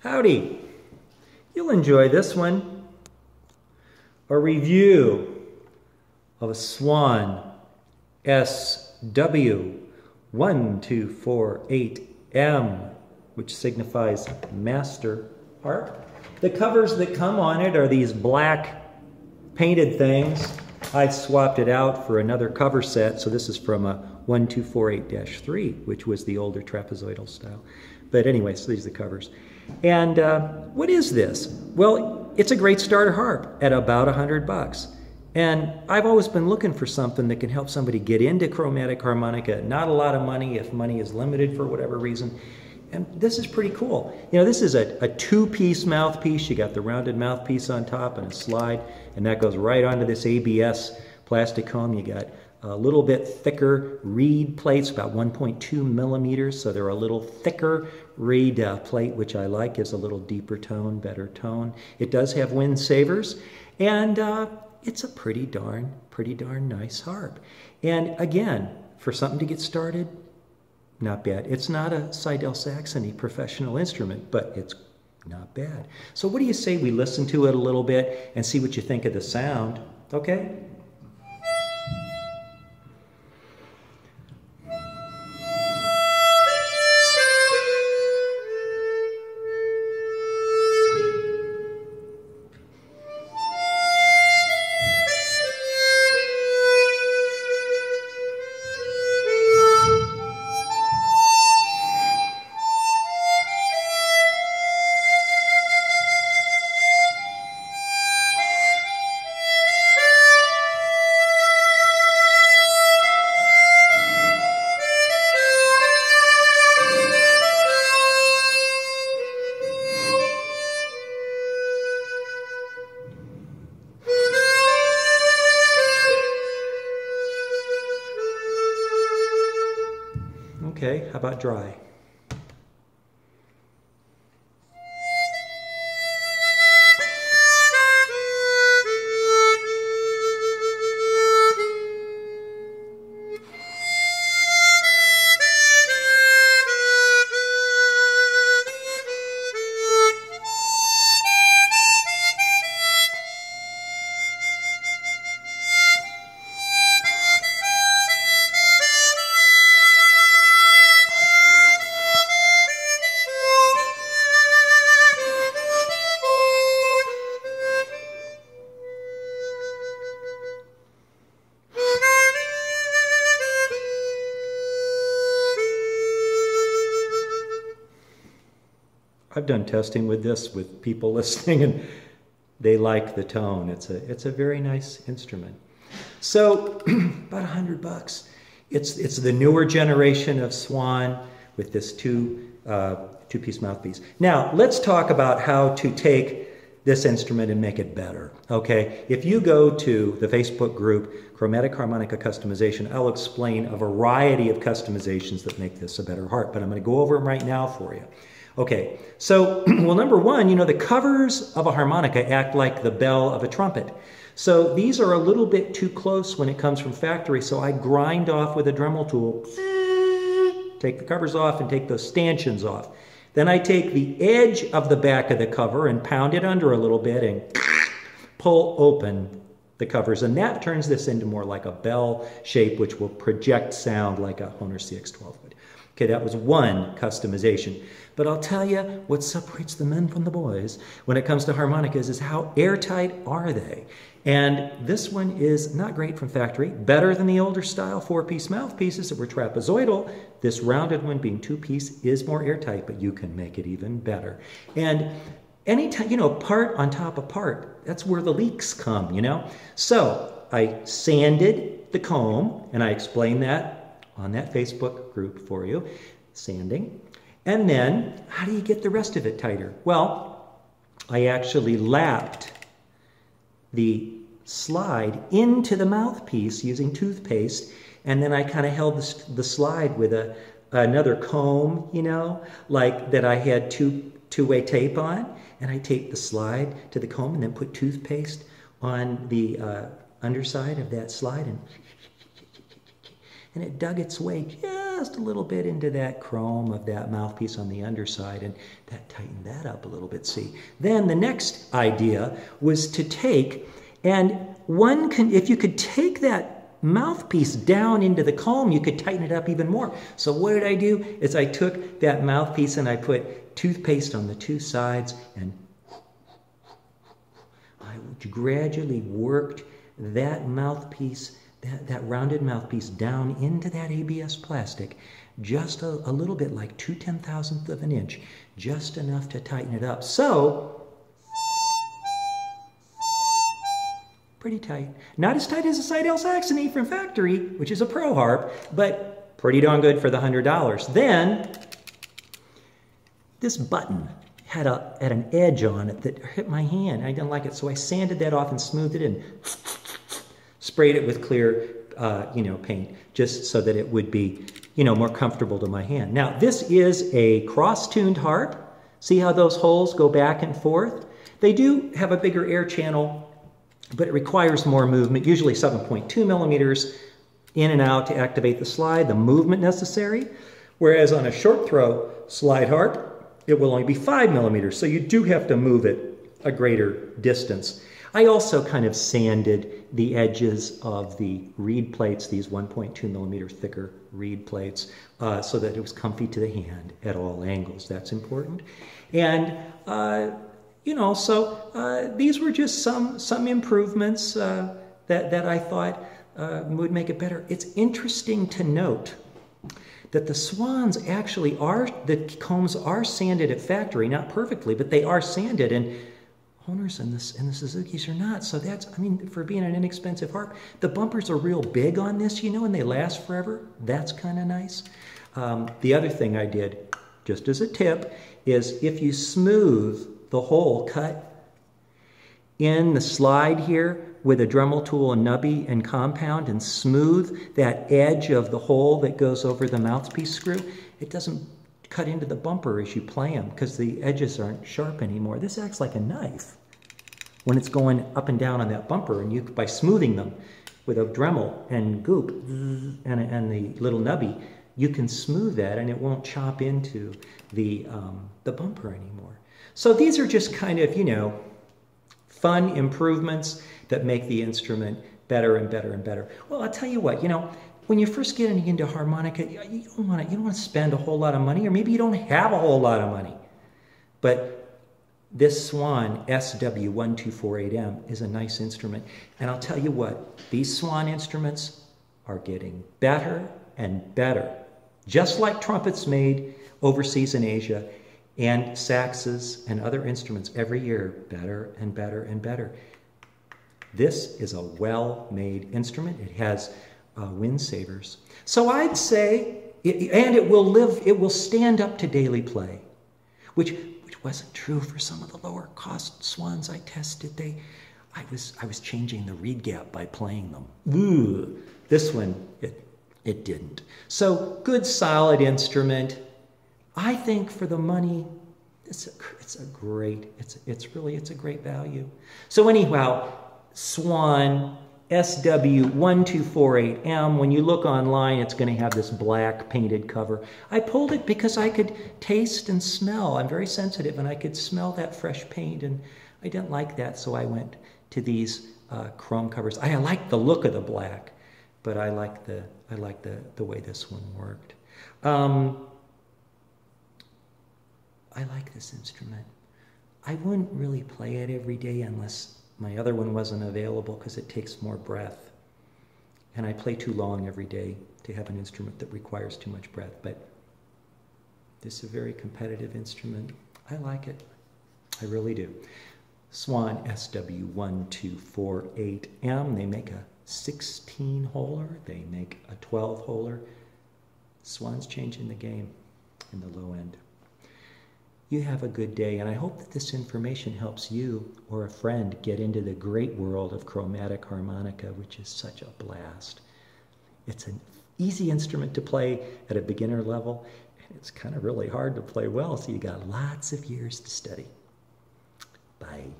Howdy! You'll enjoy this one. A review of a Swan SW1248M, which signifies master harp. The covers that come on it are these black painted things. I've swapped it out for another cover set, so this is from a 1248-3, which was the older trapezoidal style. But anyway, so these are the covers. And what is this? Well, it's a great starter harp at about $100. And I've always been looking for something that can help somebody get into chromatic harmonica. Not a lot of money, if money is limited for whatever reason. And this is pretty cool. You know, this is a two-piece mouthpiece. You got the rounded mouthpiece on top and a slide, and that goes right onto this ABS plastic comb. You got a little bit thicker reed plates, about 1.2 millimeters, so they're a little thicker reed plate, which I like. Gives a little deeper tone, better tone. It does have wind savers, and it's a pretty darn nice harp. And again, for something to get started, not bad. It's not a Seydel Saxony professional instrument, but it's not bad. So what do you say we listen to it a little bit and see what you think of the sound, okay? Okay, how about dry? I've done testing with this with people listening, and they like the tone. It's a very nice instrument. So about $100. It's the newer generation of Swan with this two-piece mouthpiece. Now let's talk about how to take this instrument and make it better. Okay, if you go to the Facebook group Chromatic Harmonica Customization, I'll explain a variety of customizations that make this a better harp, but I'm going to go over them right now for you. Okay, so, well, number one, you know, the covers of a harmonica act like the bell of a trumpet. So these are a little bit too close when it comes from factory, so I grind off with a Dremel tool, take the covers off and take those stanchions off. Then I take the edge of the back of the cover and pound it under a little bit and pull open the covers, and that turns this into more like a bell shape, which will project sound like a Hohner cx 12 would. Okay, that was one customization. But I'll tell you what separates the men from the boys when it comes to harmonicas is how airtight are they. And this one is not great from factory, better than the older style four-piece mouthpieces that were trapezoidal. This rounded one being two-piece is more airtight, but you can make it even better. And anytime, you know, part on top of part, that's where the leaks come, you know. So I sanded the comb, and I explained that on that Facebook group for you, sanding. And then, how do you get the rest of it tighter? Well, I actually lapped the slide into the mouthpiece using toothpaste, and then I kind of held the slide with another comb, you know, like that I had two-way tape on, and I taped the slide to the comb and then put toothpaste on the underside of that slide, and it dug its way just a little bit into that chrome of that mouthpiece on the underside, and that tightened that up a little bit, see? Then the next idea was to take, if you could take that mouthpiece down into the comb, you could tighten it up even more. So what did I do? Is I took that mouthpiece and I put toothpaste on the two sides, and I gradually worked that mouthpiece, that rounded mouthpiece, down into that ABS plastic, just a little bit, like 2/10,000ths of an inch, just enough to tighten it up. So pretty tight. Not as tight as a Seydel Saxony from factory, which is a pro harp, but pretty darn good for the $100. Then this button had an edge on it that hit my hand. I didn't like it, so I sanded that off and smoothed it and sprayed it with clear, paint, just so that it would be, more comfortable to my hand. Now this is a cross-tuned harp. See how those holes go back and forth? They do have a bigger air channel, but it requires more movement, usually 7.2 millimeters in and out to activate the slide, the movement necessary. Whereas on a short throw slide harp, it will only be 5 millimeters. So you do have to move it a greater distance. I also kind of sanded the edges of the reed plates, these 1.2 millimeter thicker reed plates, so that it was comfy to the hand at all angles. That's important. And these were just some improvements that I thought would make it better. It's interesting to note that the Swans actually are, the combs are sanded at factory, not perfectly, but they are sanded, and Hohners and the Suzukis are not. So that's, for being an inexpensive harp, the bumpers are real big on this, and they last forever. That's kind of nice. The other thing I did, just as a tip, is if you smooth the hole cut in the slide here with a Dremel tool and nubby and compound, and smooth that edge of the hole that goes over the mouthpiece screw, it doesn't cut into the bumper as you play them, because the edges aren't sharp anymore. This acts like a knife when it's going up and down on that bumper, and you, by smoothing them with a Dremel and goop and the little nubby, you can smooth that and it won't chop into the bumper anymore. So these are just kind of, fun improvements that make the instrument better and better and better. Well, I'll tell you what, when you're first getting into harmonica, you don't want to spend a whole lot of money, or maybe you don't have a whole lot of money. But this Swan SW1248M is a nice instrument. And I'll tell you what, these Swan instruments are getting better and better. Just like trumpets made overseas in Asia, and saxes and other instruments every year, better and better and better. This is a well-made instrument. It has wind savers. So I'd say, it will stand up to daily play, which wasn't true for some of the lower cost Swans I tested. I was changing the reed gap by playing them. Ooh, this one, it didn't. So good, solid instrument. I think for the money, it's really a great value. So anyhow, Swan SW1248M, when you look online, it's going to have this black painted cover. I pulled it because I could taste and smell. I'm very sensitive, and I could smell that fresh paint, and I didn't like that, so I went to these chrome covers. I like the look of the black, but I like the way this one worked. I like this instrument. I wouldn't really play it every day unless my other one wasn't available, because it takes more breath. And I play too long every day to have an instrument that requires too much breath. But this is a very competitive instrument. I like it. I really do. Swan SW1248M. They make a 16-holer. They make a 12-holer. Swan's changing the game in the low end. You have a good day, and I hope that this information helps you or a friend get into the great world of chromatic harmonica, which is such a blast. It's an easy instrument to play at a beginner level, and it's kind of really hard to play well, so you got lots of years to study. Bye.